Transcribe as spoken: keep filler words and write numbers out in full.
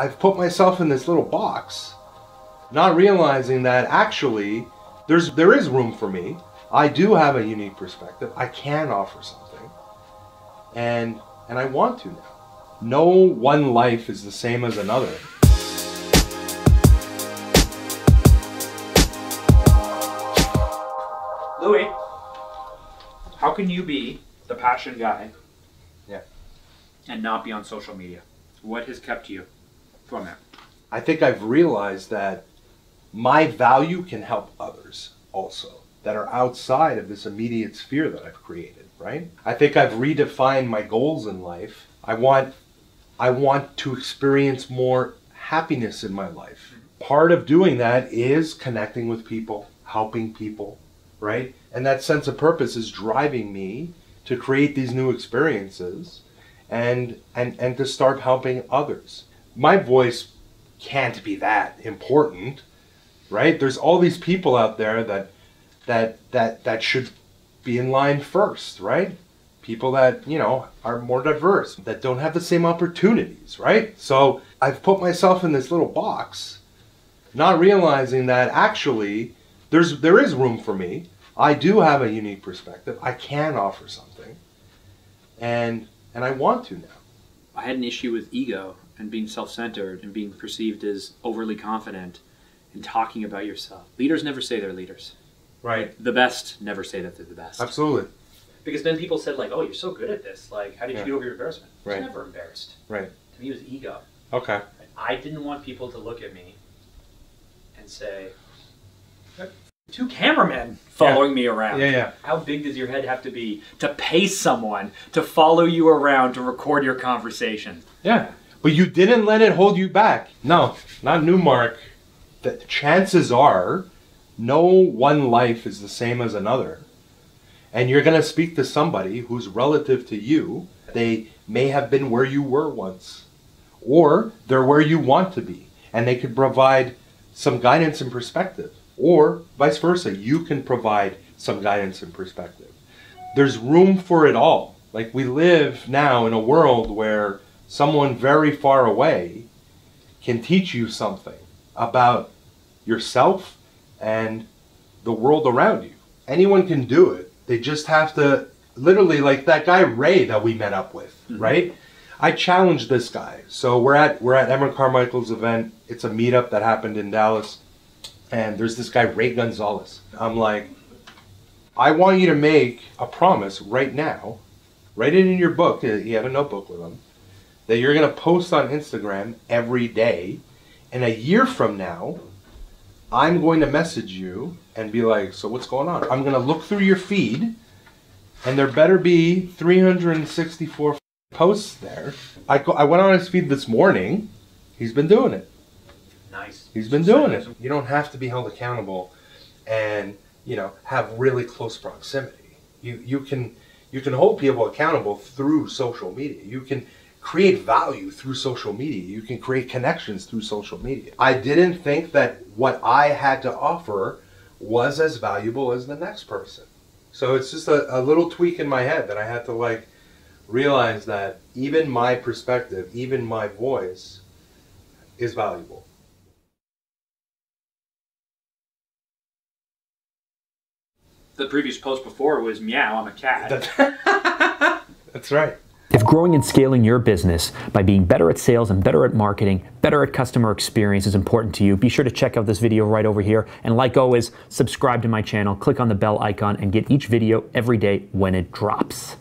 I've put myself in this little box, not realizing that actually there's, there is room for me. I do have a unique perspective. I can offer something, and, and I want to now. No one life is the same as another. Louis, how can you be the passion guy yeah. and not be on social media? What has kept you from that? I think I've realized that my value can help others also that are outside of this immediate sphere that I've created, right? I think I've redefined my goals in life. I want I want to experience more happiness in my life. Part of doing that is connecting with people, helping people, right? And that sense of purpose is driving me to create these new experiences and, and, and to start helping others. My voice can't be that important, right? There's all these people out there that, that, that, that should be in line first, right? People that, you know, are more diverse, that don't have the same opportunities, right? So I've put myself in this little box, not realizing that actually there's, there is room for me. I do have a unique perspective. I can offer something, and, and I want to now. I had an issue with ego and being self-centered and being perceived as overly confident and talking about yourself. Leaders never say they're leaders. Right. The best never say that they're the best. Absolutely. Because then people said, like, oh, you're so good at this. Like, how did yeah. you get over your embarrassment? I was right. never embarrassed. Right. To me, it was ego. Okay. And I didn't want people to look at me and say, two cameramen following yeah. me around. Yeah, yeah. How big does your head have to be to pay someone to follow you around to record your conversation? Yeah. But you didn't let it hold you back. No, not Newmark. The chances are no one life is the same as another. And you're going to speak to somebody who's relative to you. They may have been where you were once, or they're where you want to be, and they could provide some guidance and perspective. Or vice versa, you can provide some guidance and perspective. There's room for it all. Like, we live now in a world where someone very far away can teach you something about yourself and the world around you. Anyone can do it. They just have to, literally, like that guy Ray that we met up with, mm-hmm. right? I challenged this guy. So we're at, we're at Emerald Carmichael's event. It's a meetup that happened in Dallas. And there's this guy, Ray Gonzalez. I'm like, I want you to make a promise right now. Write it in your book. He had a notebook with him. That you're going to post on Instagram every day. And a year from now, I'm going to message you and be like, so what's going on? I'm going to look through your feed. And there better be three hundred sixty-four posts there. I, go, I went on his feed this morning. He's been doing it. Nice. He's been doing it. You don't have to be held accountable and, you know, have really close proximity. You, you can, you can hold people accountable through social media. You can create value through social media. You can create connections through social media. I didn't think that what I had to offer was as valuable as the next person. So it's just a, a little tweak in my head that I had to, like, realize that even my perspective, even my voice is valuable. The previous post before was, meow, I'm a cat. That's right. If growing and scaling your business by being better at sales and better at marketing, better at customer experience is important to you, be sure to check out this video right over here. And like always, subscribe to my channel, click on the bell icon, and get each video every day when it drops.